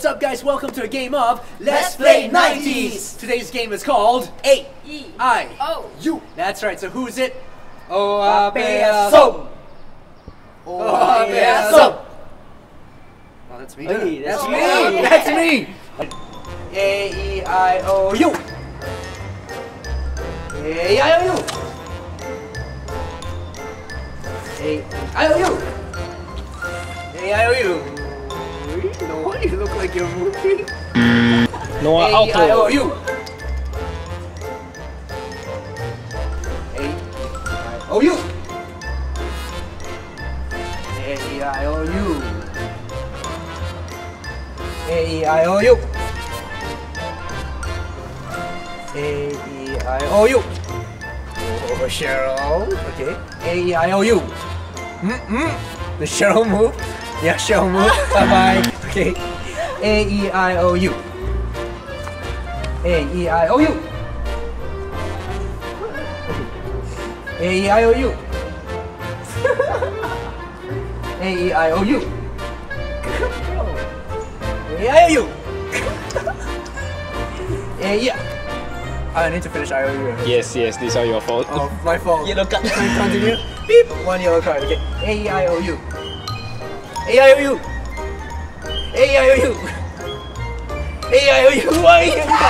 What's up, guys? Welcome to a game of Let's Play 90s! Today's game is called AEIOU. That's right, so who's it? Oh, that's me. Hey, that's me! That's me! AEIOU! AEIOU! AEIOU! AEIOU! Noah, you look like you're moving. Noah, out. AEIOU. AEIOU. AEIOU. AEIOU. AEIOU. Oh, Cheryl. Okay. AEIOU. The Cheryl move. Yeah, Cheryl move. Bye bye. Okay. AEIOU. AEIOU. AEIOU. AEIOU. AEIOU. I need to finish IOU. Yes, these are your fault. Oh, my fault. Yellow card. Continue. Beep. One yellow card. Okay. AEIOU. AEIOU. AEIOU! AEIOU! Why are you doing that?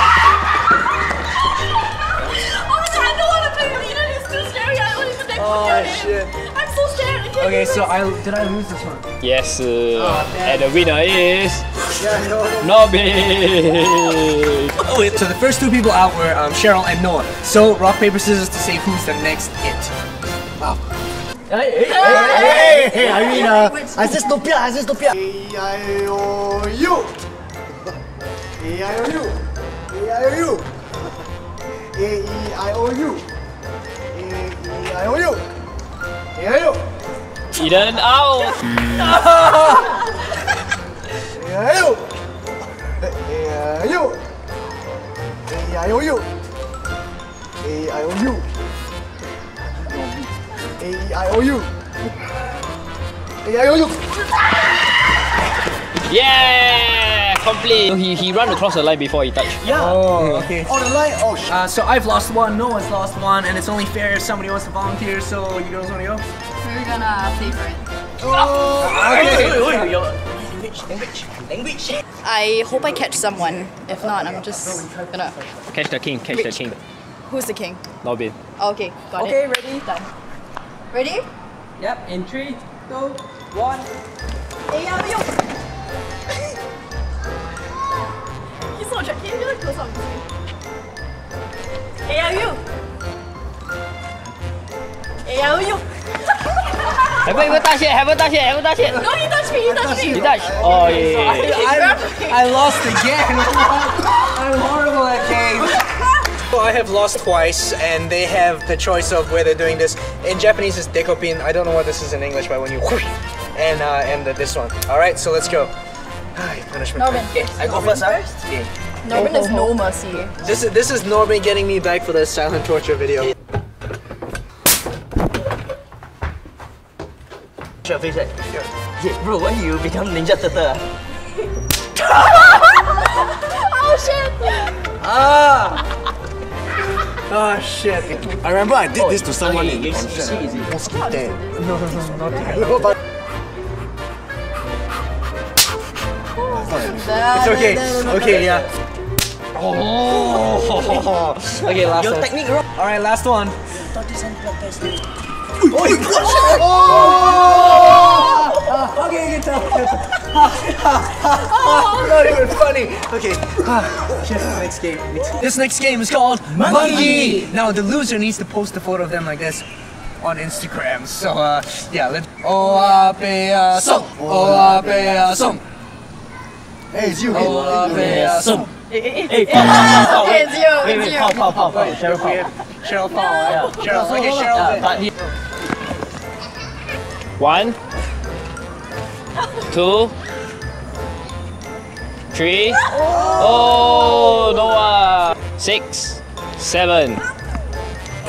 Honestly, I don't want to play with you. It's too scary. I don't even know what to do. I'm so scared. I can't. Okay, so did I lose this one? Yes. And the winner is Norbin. Oh, wait. So the first two people out were Cheryl and Noah. So rock paper scissors to save who's the next it. Wow. Hey, I mean, I said stop here. AEIOU. AEIOU. AEIOU. AEIOU. AEIOU. AEIOU. Eden out. AEIOU. AEIOU. AEIOU. AEIOU. AEIOU. AEIOU. Yeah, complete. So he ran across the line before he touched. Yeah. Oh, okay. Oh, the line. Oh shit. So I've lost one. Noah's lost one, and it's only fair if somebody wants to volunteer. So you girls want to go? We're gonna favorite. Oh. Okay. Language. I hope I catch someone. If not, I'm just gonna catch the king. Catch the king. Who's the king? Norbin. Oh, okay. Got it. Okay. Ready. Done. Ready? Yep, in 3, 2, 1. AEIOU! He's so tricky, he's really close on me. AEIOU! AEIOU! Haven't touched it! No, he touched me, he touched me! You touched? Oh, yeah. I lost again! I'm horrible at games! I have lost twice, and they have the choice of where they're doing this. In Japanese, it's dekopin. I don't know what this is in English, but when you whoosh, and this one. All right, so let's go. Punishment. Norbin. Okay, I go first. Yeah. Norbin is no mercy. This is Norbin getting me back for the silent torture video. Sure, face it. Yeah, bro, why you become Ninja Turtle? Oh shit! Ah. Oh shit! I remember I did this to someone in the hospital. No. It's okay. Okay, yeah. Oh. Okay, last one. Your technique wrong. All right, last one. Oh! Okay, good job. Not even funny. Okay. This next game is called Monkey. Now the loser needs to post a photo of them like this on Instagram. So yeah, let's. Oapeasum. Hey, it's you. Oapeasum. Hey, it's you. Pow. Cheryl, pow. Cheryl, okay, Cheryl. 1, 2, 3. Oh, Noah. 6, 7. 8.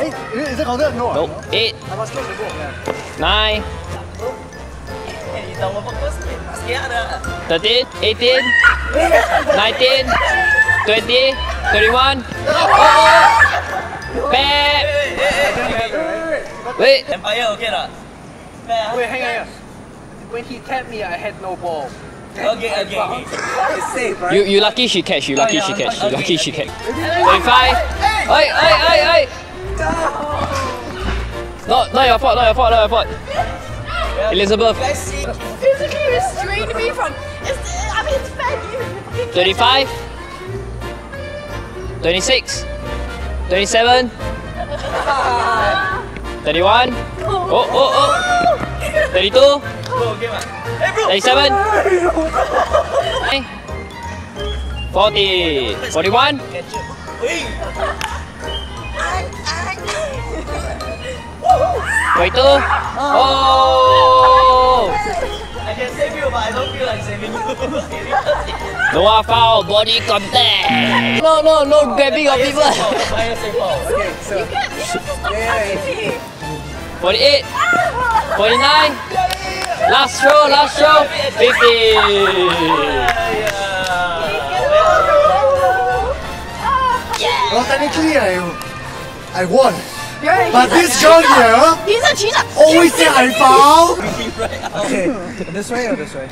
Is it counted? No. 8, 9. 13, 18. 19, 20, 31. Oh! Pep! Wait! Empire, okay lah. Wait, hang on. When he tapped me, I had no ball. Okay. It's safe, right? You lucky she catch, you lucky she catch. 25! Oi! Not your fault. Elizabeth. Physically restrained me from... I mean, it's fair. 35. 26. 27. 31. Oh! 32. 37. 40. 41. 42. Oh! I can save you, but I don't feel like saving you. Noah foul, body contact. No, grabbing of people. Okay, so. You can't. 48. 49. Last throw. 50. Well, technically, I won. But this girl here always say I foul. Okay, this way or this way?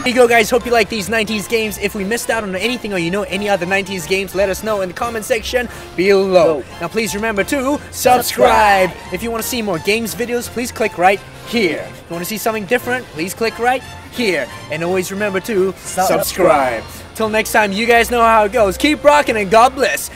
There you go, guys. Hope you like these 90s games. If we missed out on anything or you know any other 90s games, let us know in the comment section below. Now, please remember to subscribe. If you want to see more games videos, please click right here. If you want to see something different, please click right here. And always remember to subscribe. Till next time, you guys know how it goes. Keep rocking and God bless.